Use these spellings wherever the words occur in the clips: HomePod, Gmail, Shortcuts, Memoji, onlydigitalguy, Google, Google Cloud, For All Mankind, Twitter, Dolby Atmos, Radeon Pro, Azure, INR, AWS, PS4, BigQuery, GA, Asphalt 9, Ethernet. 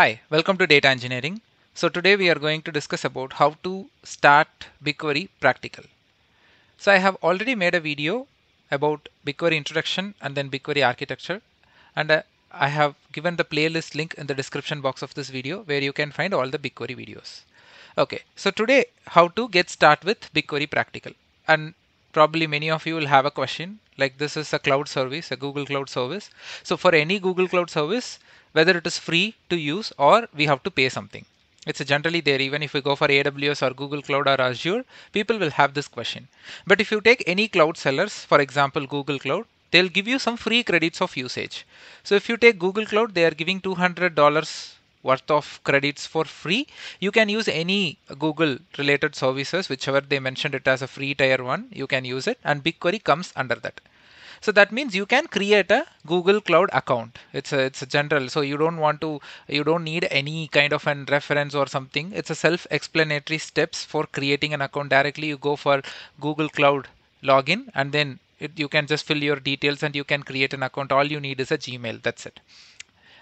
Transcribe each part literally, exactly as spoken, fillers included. Hi, welcome to Data Engineering. So today we are going to discuss about how to start BigQuery practical. So I have already made a video about BigQuery introduction and then BigQuery architecture, and uh, I have given the playlist link in the description box of this video where you can find all the BigQuery videos. Okay, so today how to get started with BigQuery practical, and probably many of you will have a question like this is a cloud service, a Google Cloud service. So for any Google Cloud service, whether it is free to use or we have to pay something. It's generally there. Even if we go for A W S or Google Cloud or Azure, people will have this question. But if you take any cloud sellers, for example, Google Cloud, they'll give you some free credits of usage. So if you take Google Cloud, they are giving two hundred dollars worth of credits for free. You can use any Google related services, whichever they mentioned it as a free tier one, you can use it, and BigQuery comes under that. So that means you can create a Google Cloud account. It's a, it's a general. So you don't want to, you don't need any kind of an reference or something. It's a self-explanatory steps for creating an account directly. You go for Google Cloud login and then it, you can just fill your details and you can create an account. All you need is a Gmail. That's it.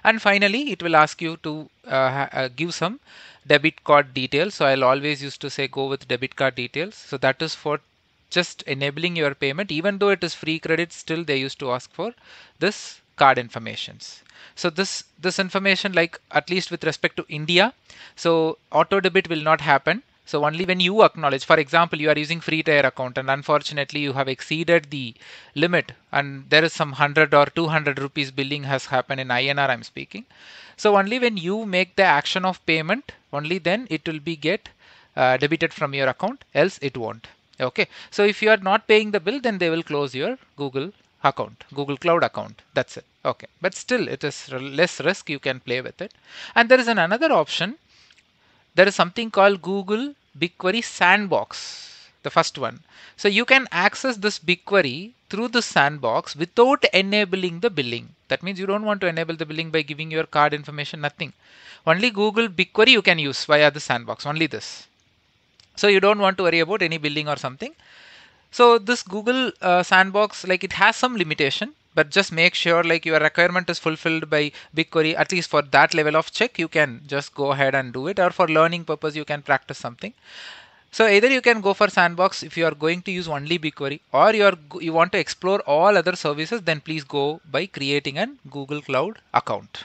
And finally, it will ask you to uh, uh, give some debit card details. So I'll always used to say go with debit card details. So that is for just enabling your payment. Even though it is free credit, still they used to ask for this card informations. So this this information, like at least with respect to India, so auto debit will not happen. So only when you acknowledge, for example, you are using free tier account and unfortunately you have exceeded the limit and there is some one hundred or two hundred rupees billing has happened in I N R I'm speaking. So only when you make the action of payment, only then it will be get uh, debited from your account, else it won't. Okay, so if you are not paying the bill, then they will close your Google account, Google Cloud account. That's it. Okay, but still it is less risk. You can play with it. And there is an another option. There is something called Google BigQuery Sandbox, the first one. So you can access this BigQuery through the sandbox without enabling the billing. That means you don't want to enable the billing by giving your card information, nothing. Only Google BigQuery you can use via the sandbox, only this. So you don't want to worry about any billing or something. So this Google uh, sandbox, like it has some limitation, but just make sure like your requirement is fulfilled by BigQuery. At least for that level of check, you can just go ahead and do it, or for learning purpose, you can practice something. So either you can go for sandbox if you are going to use only BigQuery, or you are you want to explore all other services, then please go by creating a Google Cloud account.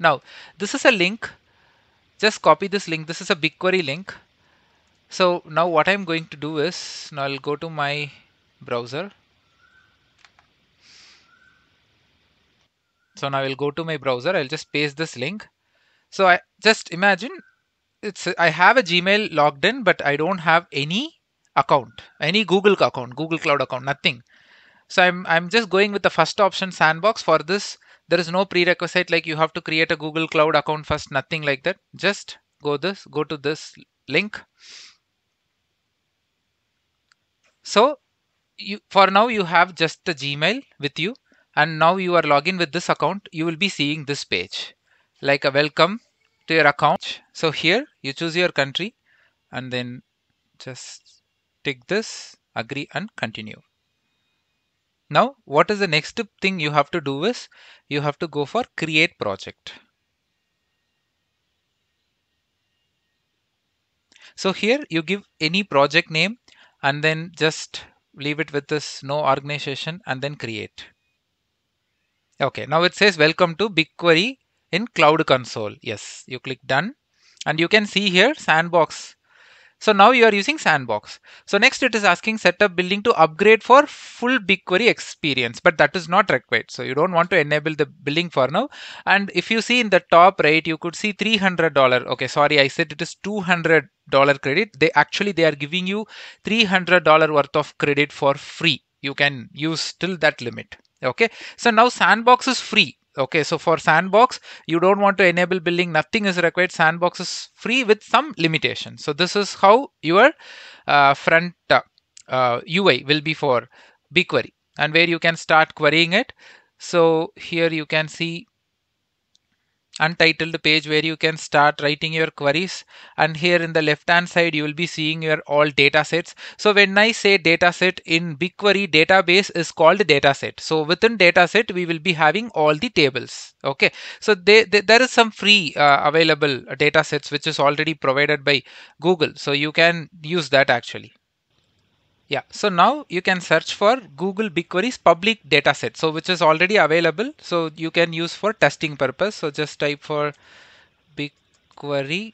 Now, this is a link. Just copy this link. This is a BigQuery link. So now what I'm going to do is, now I'll go to my browser. So now I'll go to my browser. I'll just paste this link. So I just imagine it's, I have a Gmail logged in, but I don't have any account, any Google account, Google Cloud account, nothing. So I'm, I'm just going with the first option, sandbox. For this, there is no prerequisite, like you have to create a Google Cloud account first, nothing like that. Just go this, go to this link. So you, for now you have just the Gmail with you, and now you are logged in with this account. You will be seeing this page like a welcome to your account. So here you choose your country and then just tick this, agree and continue. Now what is the next thing you have to do is you have to go for create project. So here you give any project name and then just leave it with this no organization and then create. Okay, now it says welcome to BigQuery in Cloud Console. Yes, you click done and you can see here sandbox. So now you are using sandbox. So next it is asking set up billing to upgrade for full BigQuery experience, but that is not required. So you don't want to enable the billing for now. And if you see in the top right, you could see three hundred dollars. Okay, sorry, I said it is two hundred dollars credit. They actually, they are giving you three hundred dollars worth of credit for free. You can use till that limit. Okay, so now sandbox is free. Okay, so for sandbox, you don't want to enable billing, nothing is required. Sandbox is free with some limitations. So this is how your uh, front uh, uh, U I will be for BigQuery and where you can start querying it. So here you can see untitled page where you can start writing your queries. And here in the left hand side, you will be seeing your all data sets. So when I say data set in BigQuery, database is called data set. So within data set, we will be having all the tables. Okay. So they, they, there is some free uh, available data sets, which is already provided by Google. So you can use that actually. Yeah, so now you can search for Google BigQuery's public data set, so which is already available, so you can use for testing purpose. So just type for BigQuery.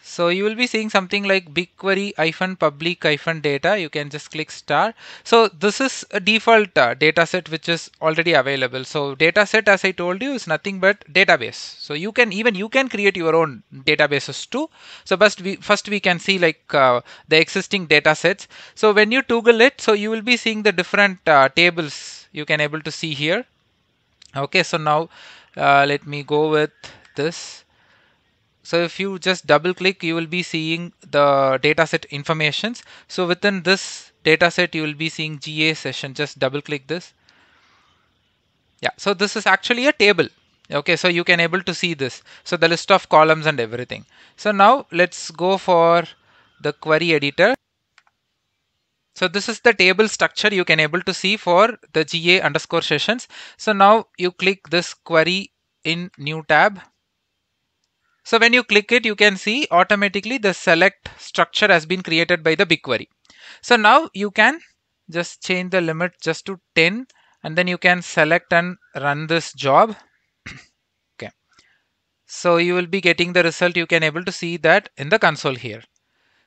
So you will be seeing something like BigQuery-public-data. You can just click star. So this is a default uh, data set which is already available. So data set, as I told you, is nothing but database. So you can even you can create your own databases too. So first we first we can see like uh, the existing data sets. So when you toggle it, so you will be seeing the different uh, tables you can able to see here. Okay, so now uh, let me go with this. So if you just double click, you will be seeing the dataset informations. So within this dataset, you will be seeing G A session. Just double click this. Yeah. So this is actually a table. Okay. So you can able to see this. So the list of columns and everything. So now let's go for the query editor. So this is the table structure you can able to see for the G A underscore sessions. So now you click this query in new tab. So when you click it, you can see automatically the select structure has been created by the BigQuery. So now you can just change the limit just to ten, and then you can select and run this job. Okay. So you will be getting the result. You can able to see that in the console here.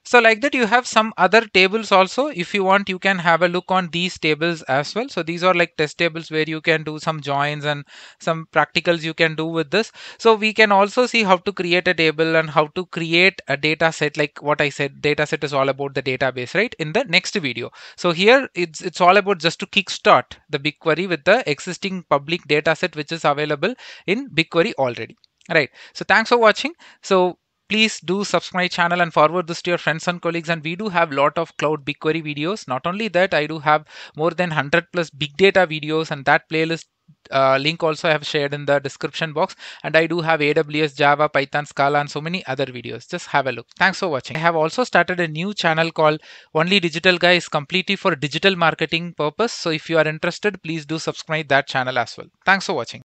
So like that, you have some other tables also. If you want, you can have a look on these tables as well. So these are like test tables where you can do some joins and some practicals you can do with this. So we can also see how to create a table and how to create a data set. Like what I said, data set is all about the database, right? In the next video. So here it's, it's all about just to kickstart the BigQuery with the existing public data set, which is available in BigQuery already. All right. So thanks for watching. So please do subscribe my channel and forward this to your friends and colleagues. And we do have a lot of cloud BigQuery videos. Not only that, I do have more than one hundred plus big data videos, and that playlist uh, link also I have shared in the description box. And I do have A W S, Java, Python, Scala, and so many other videos. Just have a look. Thanks for watching. I have also started a new channel called Only Digital Guy. Is completely for digital marketing purpose. So if you are interested, please do subscribe that channel as well. Thanks for watching.